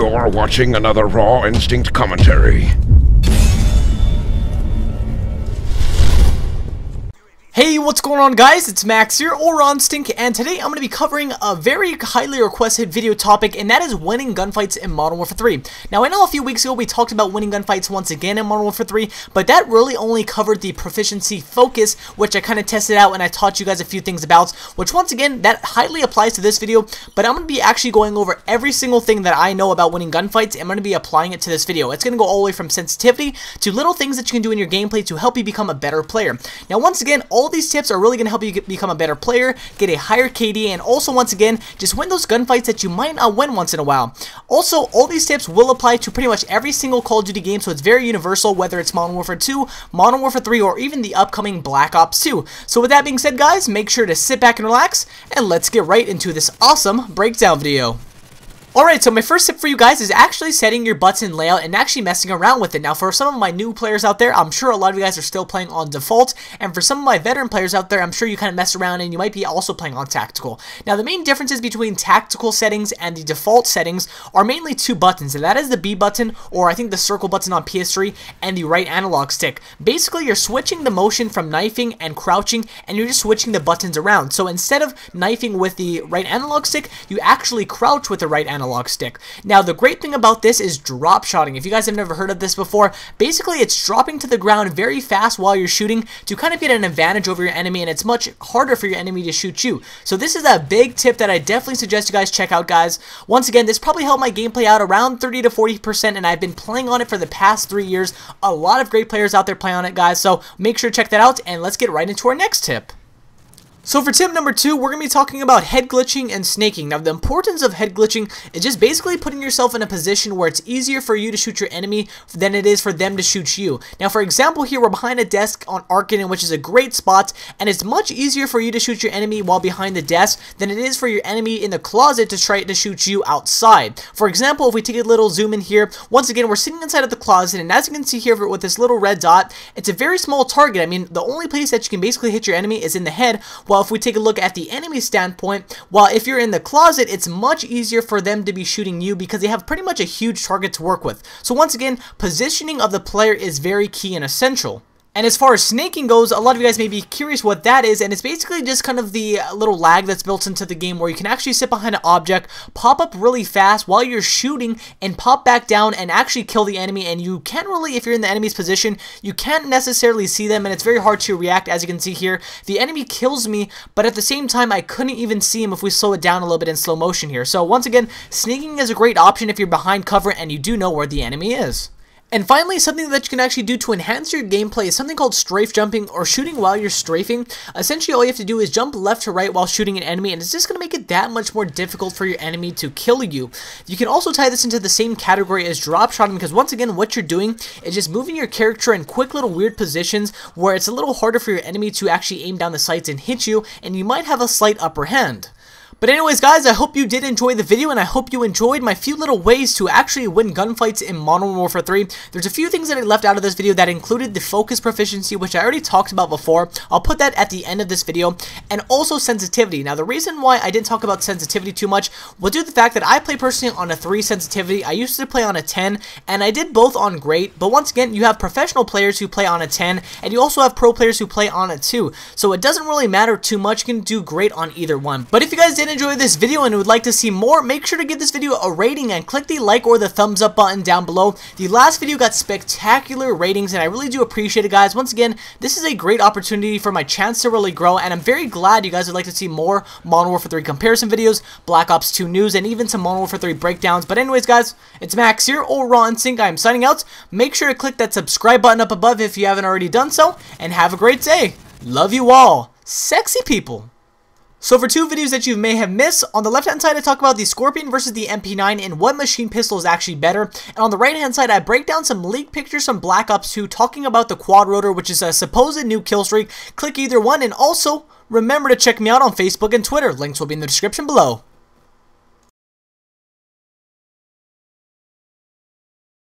You're watching another Raw Instinct commentary. Hey, what's going on, guys? It's Max here, or Raw Instinct, and today I'm going to be covering a very highly requested video topic, and that is winning gunfights in Modern Warfare 3. Now, I know a few weeks ago we talked about winning gunfights once again in Modern Warfare 3, but that really only covered the proficiency focus, which I kind of tested out and I taught you guys a few things about, which once again, that highly applies to this video, but I'm going to be actually going over every single thing that I know about winning gunfights, and I'm going to be applying it to this video. It's going to go all the way from sensitivity to little things that you can do in your gameplay to help you become a better player. Now, once again, all these tips are really going to help you become a better player, get a higher KD, and also, once again, just win those gunfights that you might not win once in a while. Also, all these tips will apply to pretty much every single Call of Duty game, so it's very universal, whether it's Modern Warfare 2, Modern Warfare 3, or even the upcoming Black Ops 2. So with that being said, guys, make sure to sit back and relax, and let's get right into this awesome breakdown video. Alright, so my first tip for you guys is actually setting your button layout and actually messing around with it. Now, for some of my new players out there, I'm sure a lot of you guys are still playing on default, and for some of my veteran players out there, I'm sure you kind of mess around and you might be also playing on tactical. Now, the main differences between tactical settings and the default settings are mainly two buttons, and that is the B button, or I think the circle button on PS3, and the right analog stick. Basically, you're switching the motion from knifing and crouching, and you're just switching the buttons around. So instead of knifing with the right analog stick, you actually crouch with the right analog stick. Now, the great thing about this is drop shotting. If you guys have never heard of this before, basically it's dropping to the ground very fast while you're shooting to kind of get an advantage over your enemy, and it's much harder for your enemy to shoot you. So this is a big tip that I definitely suggest you guys check out, guys. Once again, this probably helped my gameplay out around 30 to 40%, and I've been playing on it for the past 3 years. A lot of great players out there play on it, guys, so make sure to check that out, and let's get right into our next tip. So for tip number 2, we're going to be talking about head glitching and snaking. Now, the importance of head glitching is just basically putting yourself in a position where it's easier for you to shoot your enemy than it is for them to shoot you. Now, for example, here we're behind a desk on Arcanine, which is a great spot, and it's much easier for you to shoot your enemy while behind the desk than it is for your enemy in the closet to try to shoot you outside. For example, if we take a little zoom in here, once again, we're sitting inside of the closet, and as you can see here with this little red dot, it's a very small target. I mean, the only place that you can basically hit your enemy is in the head, while if we take a look at the enemy standpoint, while if you're in the closet, it's much easier for them to be shooting you because they have pretty much a huge target to work with. So once again, positioning of the player is very key and essential. And as far as snaking goes, a lot of you guys may be curious what that is, and it's basically just kind of the little lag that's built into the game where you can actually sit behind an object, pop up really fast while you're shooting, and pop back down and actually kill the enemy, and you can't really, if you're in the enemy's position, you can't necessarily see them, and it's very hard to react. As you can see here, the enemy kills me, but at the same time, I couldn't even see him if we slow it down a little bit in slow motion here. So once again, sneaking is a great option if you're behind cover and you do know where the enemy is. And finally, something that you can actually do to enhance your gameplay is something called strafe jumping, or shooting while you're strafing. Essentially, all you have to do is jump left to right while shooting an enemy, and it's just going to make it that much more difficult for your enemy to kill you. You can also tie this into the same category as drop shotting, because once again, what you're doing is just moving your character in quick little weird positions where it's a little harder for your enemy to actually aim down the sights and hit you, and you might have a slight upper hand. But anyways, guys, I hope you did enjoy the video, and I hope you enjoyed my few little ways to actually win gunfights in Modern Warfare 3. There's a few things that I left out of this video that included the focus proficiency, which I already talked about before. I'll put that at the end of this video, and also sensitivity. Now, the reason why I didn't talk about sensitivity too much was due to the fact that I play personally on a 3 sensitivity. I used to play on a 10, and I did both on great, but once again, you have professional players who play on a 10, and you also have pro players who play on a 2, so it doesn't really matter too much. You can do great on either one. But if you guys did enjoy this video and would like to see more, make sure to give this video a rating and click the like or the thumbs up button down below. The last video got spectacular ratings, and I really do appreciate it, guys. Once again, this is a great opportunity for my chance to really grow, and I'm very glad you guys would like to see more Modern Warfare 3 comparison videos, Black Ops 2 news, and even some Modern Warfare 3 breakdowns. But anyways, guys, it's Max here, or Raw Instinct. I am signing out. Make sure to click that subscribe button up above if you haven't already done so, and have a great day. Love you all, sexy people. So for two videos that you may have missed, on the left-hand side I talk about the Scorpion versus the MP9 and what machine pistol is actually better, and on the right-hand side I break down some leaked pictures from Black Ops 2 talking about the Quad Rotor, which is a supposed new killstreak. Click either one, and also remember to check me out on Facebook and Twitter. Links will be in the description below.